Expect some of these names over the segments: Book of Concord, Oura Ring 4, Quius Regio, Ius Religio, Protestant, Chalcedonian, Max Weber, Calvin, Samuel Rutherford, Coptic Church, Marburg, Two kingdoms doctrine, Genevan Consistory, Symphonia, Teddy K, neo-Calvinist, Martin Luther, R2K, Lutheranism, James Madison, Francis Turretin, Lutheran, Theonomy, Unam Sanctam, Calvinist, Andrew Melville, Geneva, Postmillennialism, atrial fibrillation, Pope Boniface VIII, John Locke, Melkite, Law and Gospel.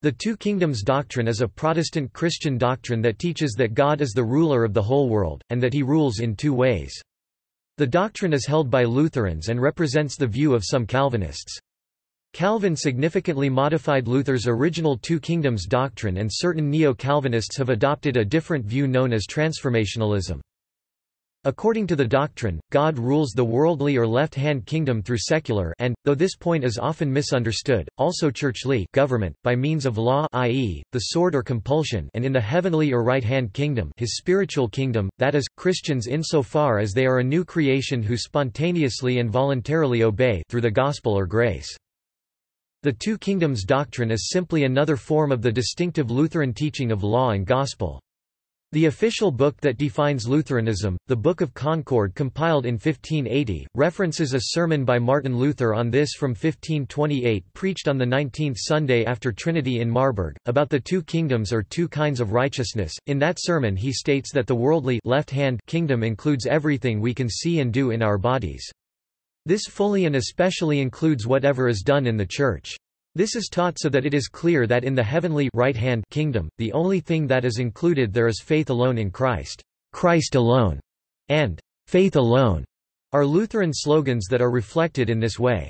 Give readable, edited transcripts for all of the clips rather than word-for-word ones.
The Two Kingdoms doctrine is a Protestant Christian doctrine that teaches that God is the ruler of the whole world, and that he rules in two ways. The doctrine is held by Lutherans and represents the view of some Calvinists. Calvin significantly modified Luther's original Two Kingdoms doctrine, and certain neo-Calvinists have adopted a different view known as transformationalism. According to the doctrine, God rules the worldly or left-hand kingdom through secular and, though this point is often misunderstood, also churchly government, by means of law i.e., the sword or compulsion, and in the heavenly or right-hand kingdom his spiritual kingdom, that is, Christians insofar as they are a new creation who spontaneously and voluntarily obey through the gospel or grace. The Two Kingdoms doctrine is simply another form of the distinctive Lutheran teaching of law and gospel. The official book that defines Lutheranism, the Book of Concord compiled in 1580, references a sermon by Martin Luther on this from 1528 preached on the 19th Sunday after Trinity in Marburg, about the two kingdoms or two kinds of righteousness. In that sermon he states that the worldly left-hand kingdom includes everything we can see and do in our bodies. This fully and especially includes whatever is done in the Church. This is taught so that it is clear that in the heavenly right-hand kingdom, the only thing that is included there is faith alone in Christ. Christ alone and faith alone are Lutheran slogans that are reflected in this way.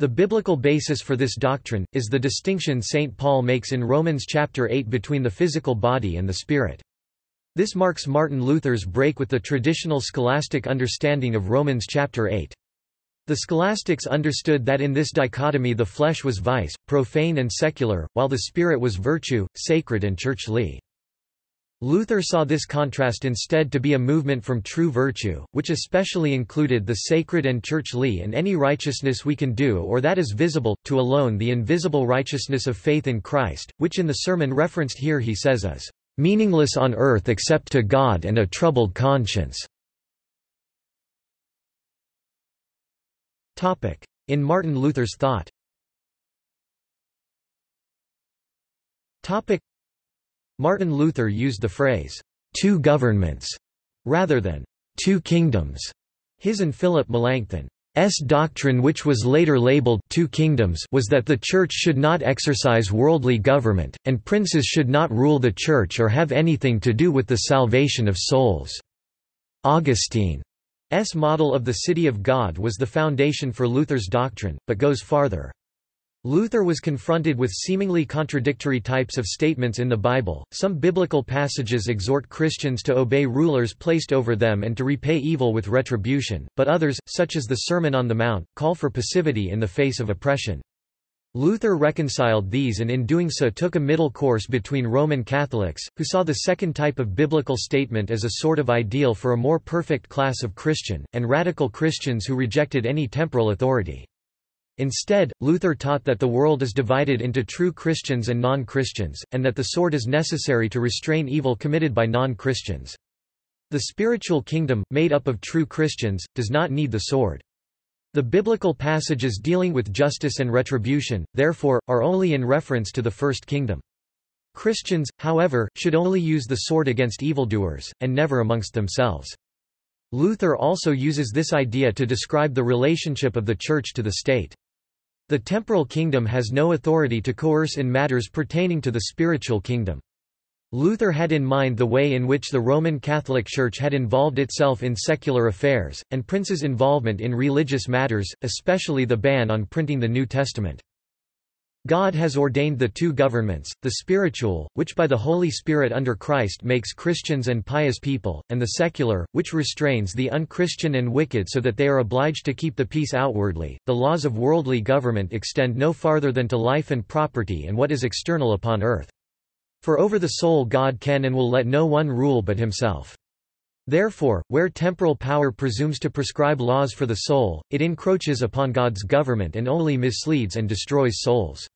The biblical basis for this doctrine is the distinction St. Paul makes in Romans chapter 8 between the physical body and the spirit. This marks Martin Luther's break with the traditional scholastic understanding of Romans chapter 8. The Scholastics understood that in this dichotomy the flesh was vice, profane and secular, while the spirit was virtue, sacred and churchly. Luther saw this contrast instead to be a movement from true virtue, which especially included the sacred and churchly and any righteousness we can do or that is visible, to alone the invisible righteousness of faith in Christ, which in the sermon referenced here he says is, "meaningless on earth except to God and a troubled conscience." In Martin Luther's thought. Martin Luther used the phrase, two governments, rather than two kingdoms. His and Philip Melanchthon's doctrine, which was later labeled two kingdoms, was that the Church should not exercise worldly government, and princes should not rule the Church or have anything to do with the salvation of souls. Augustine's model of the city of God was the foundation for Luther's doctrine, but goes farther. Luther was confronted with seemingly contradictory types of statements in the Bible. Some biblical passages exhort Christians to obey rulers placed over them and to repay evil with retribution, but others, such as the Sermon on the Mount, call for passivity in the face of oppression. Luther reconciled these and in doing so took a middle course between Roman Catholics, who saw the second type of biblical statement as a sort of ideal for a more perfect class of Christian, and radical Christians who rejected any temporal authority. Instead, Luther taught that the world is divided into true Christians and non-Christians, and that the sword is necessary to restrain evil committed by non-Christians. The spiritual kingdom, made up of true Christians, does not need the sword. The biblical passages dealing with justice and retribution, therefore, are only in reference to the first kingdom. Christians, however, should only use the sword against evildoers, and never amongst themselves. Luther also uses this idea to describe the relationship of the Church to the state. The temporal kingdom has no authority to coerce in matters pertaining to the spiritual kingdom. Luther had in mind the way in which the Roman Catholic Church had involved itself in secular affairs, and princes' involvement in religious matters, especially the ban on printing the New Testament. God has ordained the two governments, the spiritual, which by the Holy Spirit under Christ makes Christians and pious people, and the secular, which restrains the unchristian and wicked so that they are obliged to keep the peace outwardly. The laws of worldly government extend no farther than to life and property and what is external upon earth. For over the soul God can and will let no one rule but himself. Therefore, where temporal power presumes to prescribe laws for the soul, it encroaches upon God's government and only misleads and destroys souls.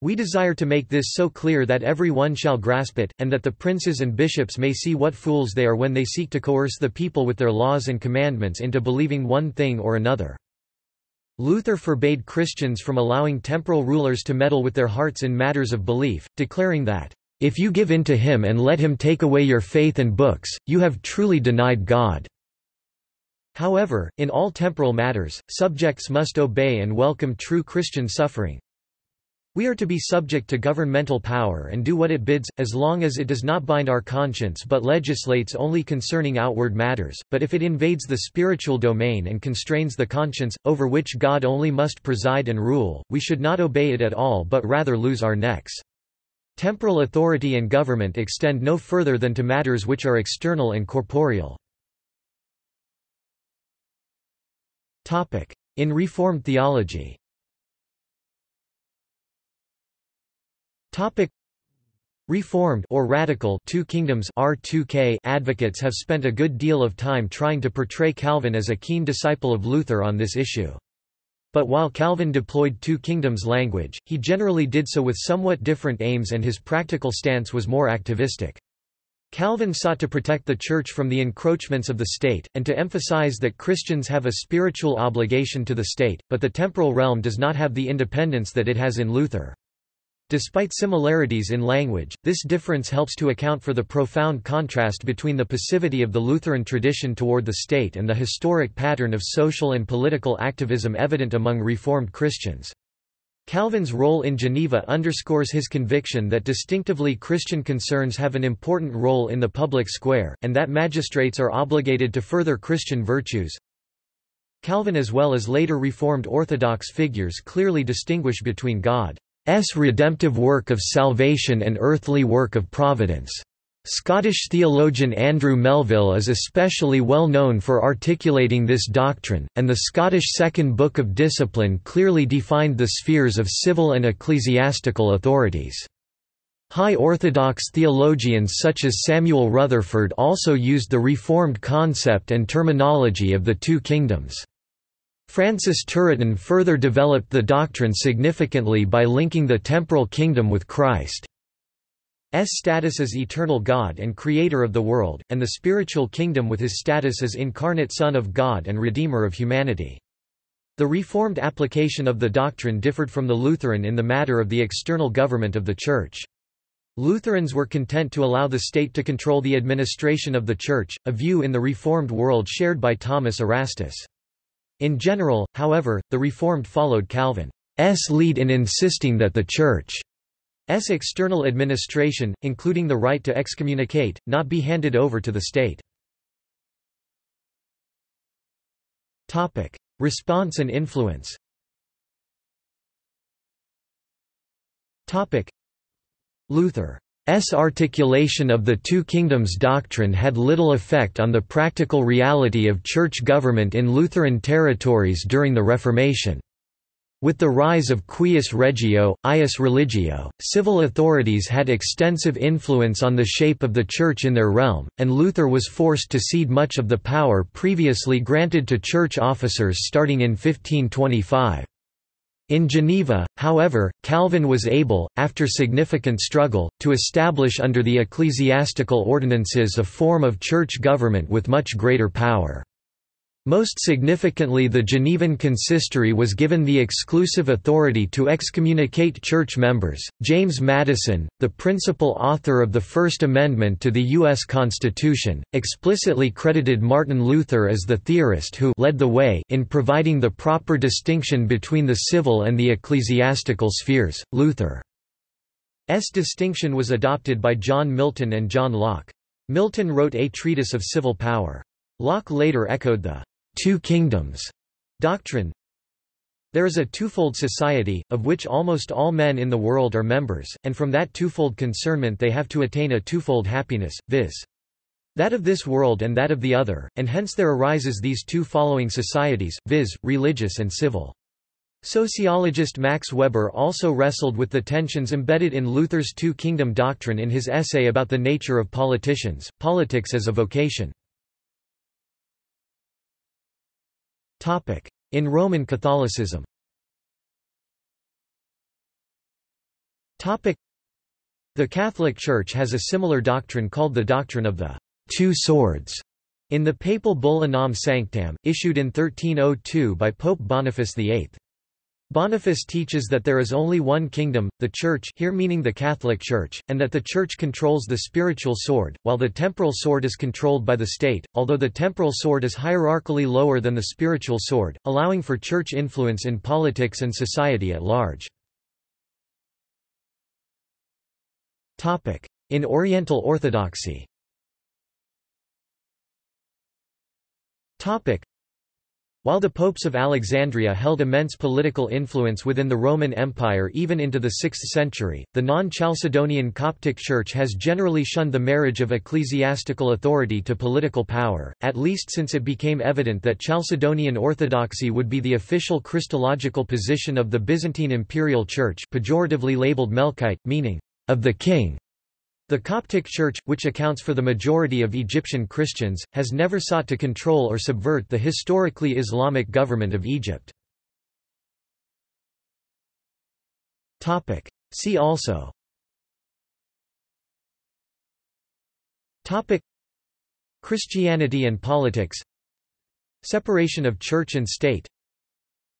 We desire to make this so clear that every one shall grasp it, and that the princes and bishops may see what fools they are when they seek to coerce the people with their laws and commandments into believing one thing or another. Luther forbade Christians from allowing temporal rulers to meddle with their hearts in matters of belief, declaring that, "If you give in to him and let him take away your faith and books, you have truly denied God." However, in all temporal matters, subjects must obey and welcome true Christian suffering. We are to be subject to governmental power and do what it bids, as long as it does not bind our conscience but legislates only concerning outward matters, but if it invades the spiritual domain and constrains the conscience, over which God only must preside and rule, we should not obey it at all but rather lose our necks. Temporal authority and government extend no further than to matters which are external and corporeal. In Reformed theology. Reformed or radical Two Kingdoms R2K advocates have spent a good deal of time trying to portray Calvin as a keen disciple of Luther on this issue. But while Calvin deployed Two Kingdoms language, he generally did so with somewhat different aims, and his practical stance was more activistic. Calvin sought to protect the Church from the encroachments of the state, and to emphasize that Christians have a spiritual obligation to the state, but the temporal realm does not have the independence that it has in Luther. Despite similarities in language, this difference helps to account for the profound contrast between the passivity of the Lutheran tradition toward the state and the historic pattern of social and political activism evident among Reformed Christians. Calvin's role in Geneva underscores his conviction that distinctively Christian concerns have an important role in the public square, and that magistrates are obligated to further Christian virtues. Calvin, as well as later Reformed Orthodox figures, clearly distinguish between God redemptive work of salvation and earthly work of providence. Scottish theologian Andrew Melville is especially well known for articulating this doctrine, and the Scottish Second Book of Discipline clearly defined the spheres of civil and ecclesiastical authorities. High Orthodox theologians such as Samuel Rutherford also used the Reformed concept and terminology of the Two Kingdoms. Francis Turretin further developed the doctrine significantly by linking the temporal kingdom with Christ's status as eternal God and creator of the world, and the spiritual kingdom with his status as incarnate Son of God and Redeemer of humanity. The Reformed application of the doctrine differed from the Lutheran in the matter of the external government of the Church. Lutherans were content to allow the state to control the administration of the Church, a view in the Reformed world shared by Thomas Erastus. In general, however, the Reformed followed Calvin's lead in insisting that the Church's external administration, including the right to excommunicate, not be handed over to the state. Response and influence. Luther articulation of the Two Kingdoms doctrine had little effect on the practical reality of church government in Lutheran territories during the Reformation. With the rise of Quius Regio, Ius Religio, civil authorities had extensive influence on the shape of the Church in their realm, and Luther was forced to cede much of the power previously granted to church officers starting in 1525. In Geneva, however, Calvin was able, after significant struggle, to establish under the ecclesiastical ordinances a form of church government with much greater power. Most significantly, the Genevan Consistory was given the exclusive authority to excommunicate church members. James Madison, the principal author of the First Amendment to the U.S. Constitution, explicitly credited Martin Luther as the theorist who led the way in providing the proper distinction between the civil and the ecclesiastical spheres. Luther's distinction was adopted by John Milton and John Locke. Milton wrote a treatise of civil power. Locke later echoed the Two Kingdoms doctrine. There is a twofold society, of which almost all men in the world are members, and from that twofold concernment they have to attain a twofold happiness, viz. that of this world and that of the other, and hence there arises these two following societies, viz., religious and civil. Sociologist Max Weber also wrestled with the tensions embedded in Luther's Two Kingdom doctrine in his essay about the nature of politicians, Politics as a Vocation. In Roman Catholicism. The Catholic Church has a similar doctrine called the doctrine of the two swords in the papal bull Unam Sanctam, issued in 1302 by Pope Boniface VIII. Boniface teaches that there is only one kingdom, the Church, here meaning the Catholic Church, and that the Church controls the spiritual sword, while the temporal sword is controlled by the state, although the temporal sword is hierarchically lower than the spiritual sword, allowing for church influence in politics and society at large. In Oriental Orthodoxy. While the popes of Alexandria held immense political influence within the Roman Empire even into the 6th century, the non-Chalcedonian Coptic Church has generally shunned the marriage of ecclesiastical authority to political power, at least since it became evident that Chalcedonian orthodoxy would be the official Christological position of the Byzantine Imperial Church, pejoratively labeled Melkite, meaning, "of the king." The Coptic Church, which accounts for the majority of Egyptian Christians, has never sought to control or subvert the historically Islamic government of Egypt. See also Christianity and politics, separation of church and state,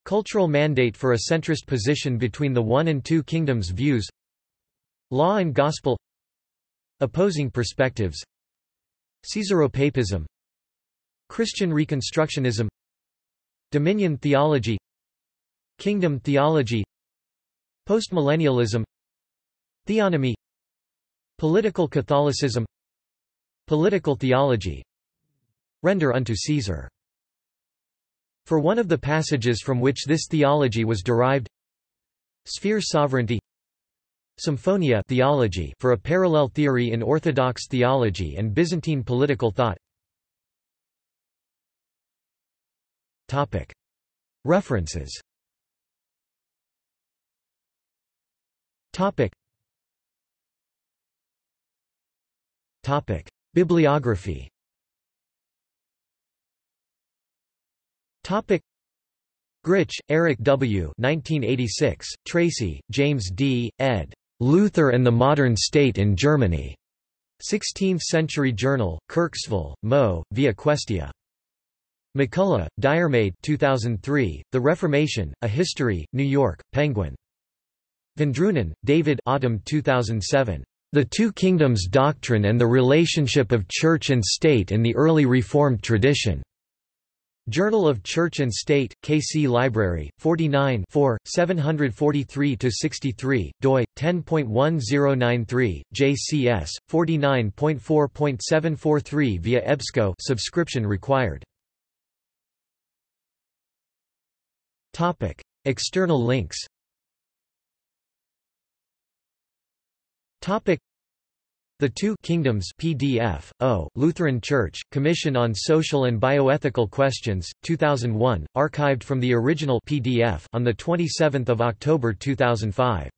cultural mandate for a centrist position between the one and two kingdoms views, law and gospel, opposing perspectives, Caesaropapism, Christian Reconstructionism, Dominion theology, Kingdom theology, Postmillennialism, Theonomy, Political Catholicism, Political theology, Render unto Caesar. For one of the passages from which this theology was derived, Sphere sovereignty, Symphonia theology for a parallel theory in Orthodox theology and Byzantine political thought. References. Bibliography. Grich, Eric W. 1986, Tracy, James D., ed. Luther and the Modern State in Germany. 16th Century Journal, Kirksville, Mo, via Questia. McCullough, Diarmaid 2003, The Reformation, A History, New York, Penguin. Vindrunen, David Autumn 2007. The Two Kingdoms Doctrine and the Relationship of Church and State in the Early Reformed Tradition. Journal of Church and State, KC Library, 49 4, 743–63, doi, 10.1093, JCS, 49.4.743 via EBSCO subscription required. External links. The Two Kingdoms PDF, O, Lutheran Church, Commission on Social and Bioethical Questions, 2001, archived from the original PDF on 27 October 2005.